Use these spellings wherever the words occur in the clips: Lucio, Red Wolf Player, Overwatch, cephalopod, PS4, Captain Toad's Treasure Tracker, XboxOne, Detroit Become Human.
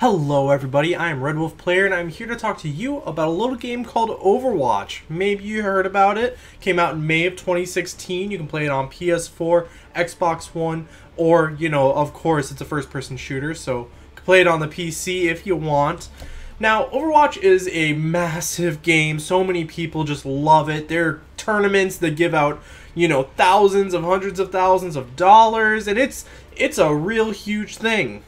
Hello everybody, I am Red Wolf Player and I'm here to talk to you about a little game called Overwatch. Maybe you heard about it. Came out in May of 2016. You can play it on PS4, XboxOne, or, you know, of course it's a first-person shooter, so you can play it on the PC if you want. Now, Overwatch is a massive game. So many people just love it. There are tournaments that give out, you know, thousands of hundreds of thousands of dollars, and it's a real huge thing.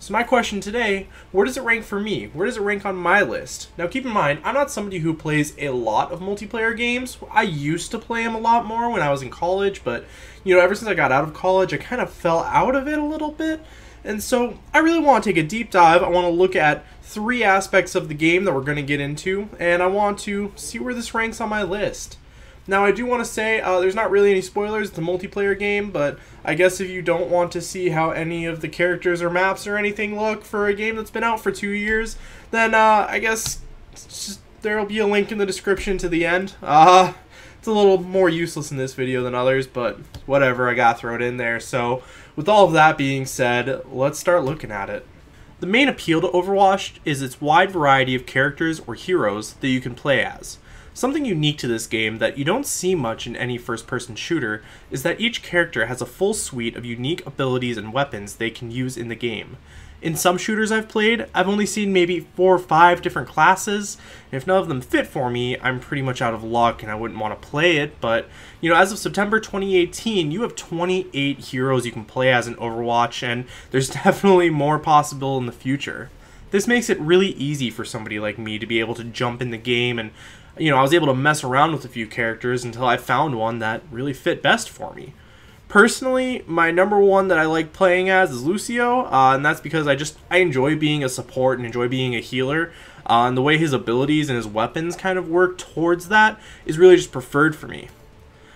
So my question today, where does it rank for me? Where does it rank on my list? Now keep in mind, I'm not somebody who plays a lot of multiplayer games. I used to play them a lot more when I was in college, but you know, ever since I got out of college, I kind of fell out of it a little bit. And so I really want to take a deep dive. I want to look at three aspects of the game that we're going to get into, and I want to see where this ranks on my list. Now I do want to say there's not really any spoilers, it's a multiplayer game, but I guess if you don't want to see how any of the characters or maps or anything look for a game that's been out for 2 years, then I guess there'll be a link in the description to the end. It's a little more useless in this video than others, but whatever, I gotta throw it in there. So with all of that being said, let's start looking at it. The main appeal to Overwatch is its wide variety of characters or heroes that you can play as. Something unique to this game that you don't see much in any first-person shooter is that each character has a full suite of unique abilities and weapons they can use in the game. In some shooters I've played, I've only seen maybe 4 or 5 different classes, and if none of them fit for me, I'm pretty much out of luck and I wouldn't want to play it, but you know, as of September 2018, you have 28 heroes you can play as in Overwatch, and there's definitely more possible in the future. This makes it really easy for somebody like me to be able to jump in the game, and you know, I was able to mess around with a few characters until I found one that really fit best for me. Personally, my number one that I like playing as is Lucio, and that's because I enjoy being a support and enjoy being a healer, and the way his abilities and his weapons kind of work towards that is really just preferred for me.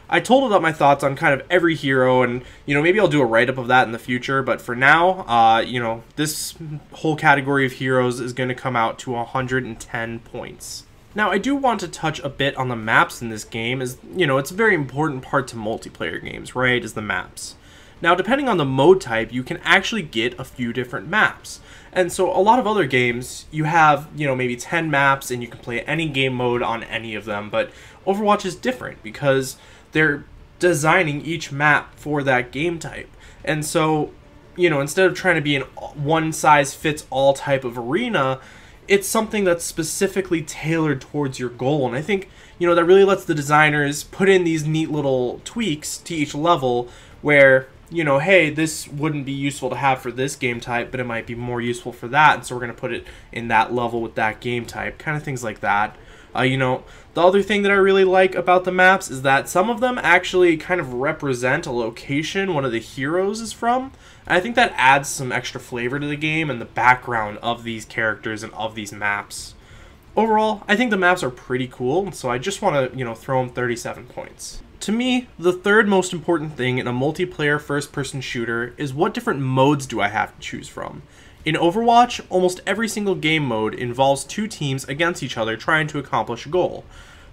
I totaled up my thoughts on kind of every hero, and you know, maybe I'll do a write-up of that in the future, but for now, you know, this whole category of heroes is going to come out to 110 points. Now, I do want to touch a bit on the maps in this game, as you know, it's a very important part to multiplayer games, right, is the maps. Now, depending on the mode type, you can actually get a few different maps. And so a lot of other games, you have, you know, maybe 10 maps and you can play any game mode on any of them, but Overwatch is different because they're designing each map for that game type. And so, you know, instead of trying to be an one-size-fits-all type of arena, it's something that's specifically tailored towards your goal, and I think, you know, that really lets the designers put in these neat little tweaks to each level where, you know, hey, this wouldn't be useful to have for this game type, but it might be more useful for that, and so we're going to put it in that level with that game type, kind of things like that. You know, the other thing that I really like about the maps is that some of them actually kind of represent a location one of the heroes is from. And I think that adds some extra flavor to the game and the background of these characters and of these maps. Overall, I think the maps are pretty cool, so I just want to, you know, throw them 37 points. To me, the third most important thing in a multiplayer first-person shooter is what different modes do I have to choose from. In Overwatch, almost every single game mode involves two teams against each other trying to accomplish a goal.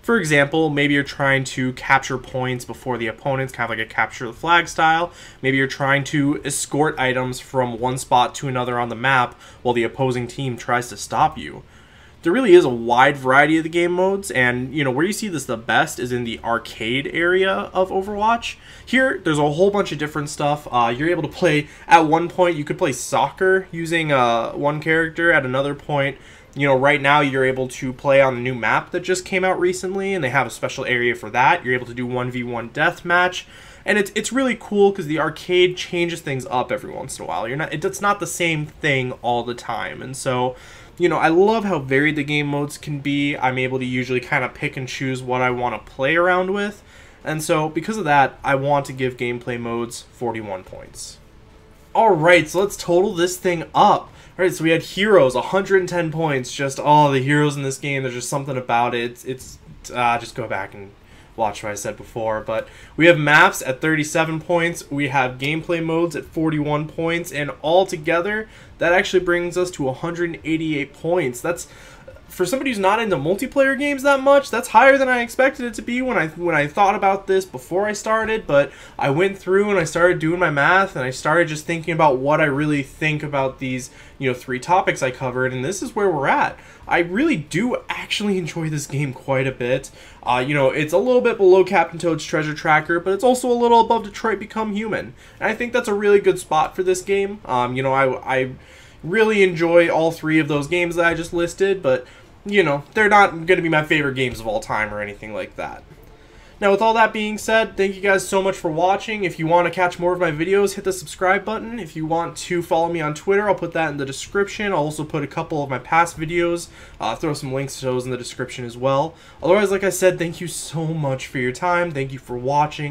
For example, maybe you're trying to capture points before the opponents, kind of like a capture the flag style. Maybe you're trying to escort items from one spot to another on the map while the opposing team tries to stop you. There really is a wide variety of the game modes, and you know, where you see this the best is in the arcade area of Overwatch. Here, there's a whole bunch of different stuff. You're able to play, at one point, you could play soccer using one character. At another point, you know, right now you're able to play on a new map that just came out recently, and they have a special area for that. You're able to do 1v1 deathmatch. And it's really cool because the arcade changes things up every once in a while. It's not the same thing all the time. And so, you know, I love how varied the game modes can be. I'm able to usually kind of pick and choose what I want to play around with. And so because of that, I want to give gameplay modes 41 points. Alright, so let's total this thing up. Alright, so we had heroes, 110 points. Just, oh, the heroes in this game, there's just something about it. It's just go back and watch what I said before, but we have maps at 37 points, we have gameplay modes at 41 points, and all together that actually brings us to 188 points. That's for somebody who's not into multiplayer games that much, that's higher than I expected it to be when I thought about this before I started, but I went through and I started doing my math and I started just thinking about what I really think about these, you know, three topics I covered, and this is where we're at. I really do actually enjoy this game quite a bit. You know, it's a little bit below Captain Toad's Treasure Tracker, but it's also a little above Detroit Become Human. And I think that's a really good spot for this game. You know, I really enjoy all three of those games that I just listed, but, you know, they're not going to be my favorite games of all time or anything like that. Now, with all that being said, thank you guys so much for watching. If you want to catch more of my videos, hit the subscribe button. If you want to follow me on Twitter, I'll put that in the description. I'll also put a couple of my past videos, throw some links to those in the description as well. Otherwise, like I said, thank you so much for your time. Thank you for watching.